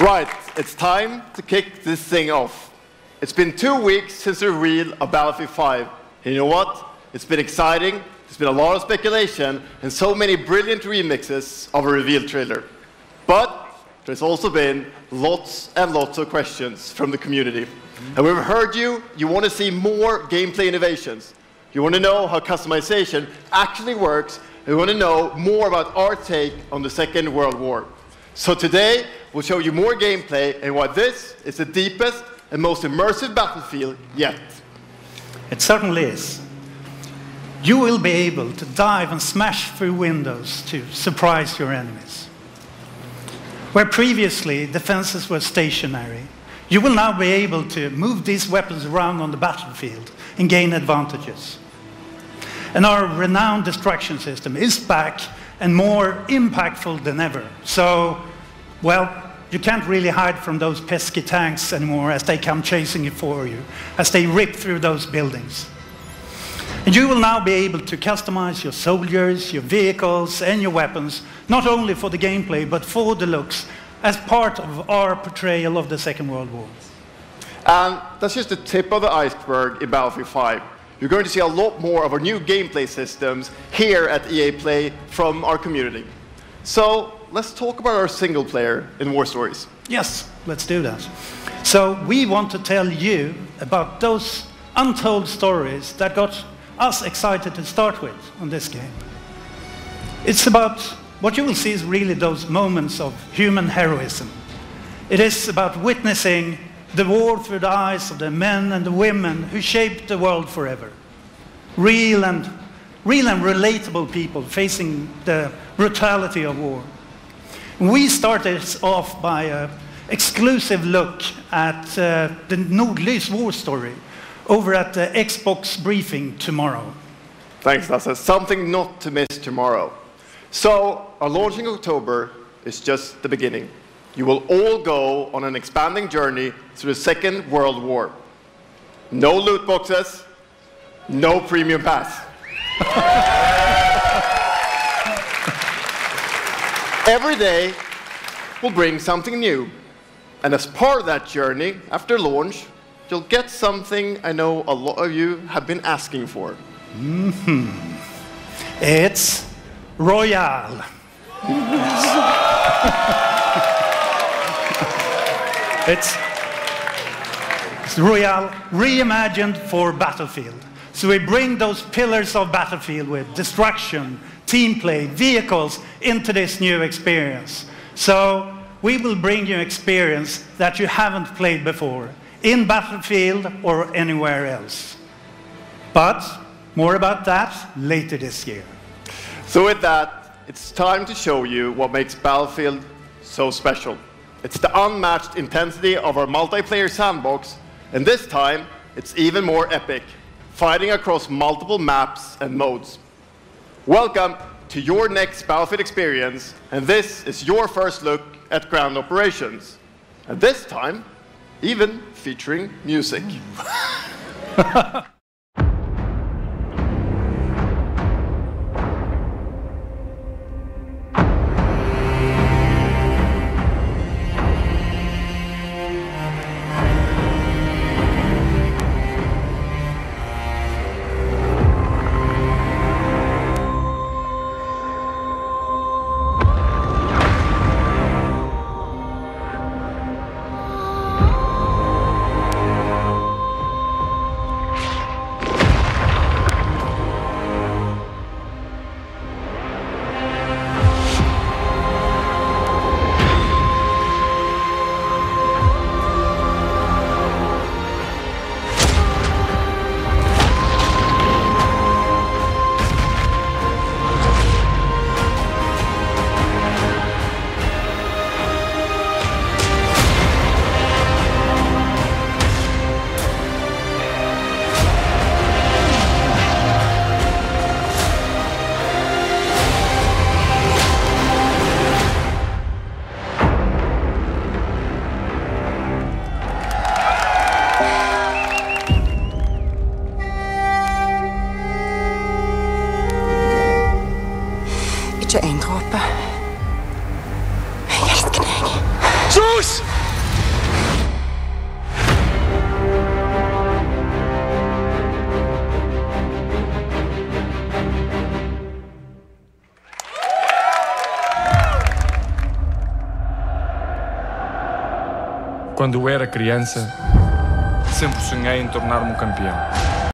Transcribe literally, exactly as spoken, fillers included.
Right, it's time to kick this thing off. It's been two weeks since the reveal of Battlefield five. And you know what? It's been exciting, there's been a lot of speculation, and so many brilliant remixes of a reveal trailer. But there's also been lots and lots of questions from the community. And we've heard you, you want to see more gameplay innovations. You want to know how customization actually works, and you want to know more about our take on the Second World War. So today, we'll show you more gameplay and why this is the deepest and most immersive Battlefield yet. It certainly is. You will be able to dive and smash through windows to surprise your enemies. Where previously defenses were stationary, you will now be able to move these weapons around on the battlefield and gain advantages. And our renowned distraction system is back and more impactful than ever. So, well, you can't really hide from those pesky tanks anymore as they come chasing you for you, as they rip through those buildings. And you will now be able to customize your soldiers, your vehicles, and your weapons, not only for the gameplay, but for the looks, as part of our portrayal of the Second World War. And that's just the tip of the iceberg in Battlefield five. You're going to see a lot more of our new gameplay systems here at E A Play from our community. So let's talk about our single player in War Stories. Yes, let's do that. So we want to tell you about those untold stories that got us excited to start with on this game. It's about what you will see is really those moments of human heroism. It is about witnessing the war through the eyes of the men and the women who shaped the world forever. Real and, real and relatable people facing the brutality of war. We started off by an exclusive look at uh, the Nordlys war story over at the Xbox briefing tomorrow. Thanks, Lasse. Something not to miss tomorrow. So, our launch in October is just the beginning. You will all go on an expanding journey through the Second World War. No loot boxes, no premium pass. Every day will bring something new. And as part of that journey, after launch, you'll get something I know a lot of you have been asking for. Mm-hmm. It's Royale. It's, it's Royale reimagined for Battlefield. So we bring those pillars of Battlefield with destruction, team play, vehicles into this new experience. So we will bring you experience that you haven't played before in Battlefield or anywhere else. But more about that later this year. So with that, it's time to show you what makes Battlefield so special. It's the unmatched intensity of our multiplayer sandbox, and this time, it's even more epic, fighting across multiple maps and modes. Welcome to your next Battlefield experience, and this is your first look at Grand Operations. And this time, even featuring music. beetje eindroppen. Jij is knijg. Zeus! Quando eu era criança, sempre sonhei em tornar-me um campeão.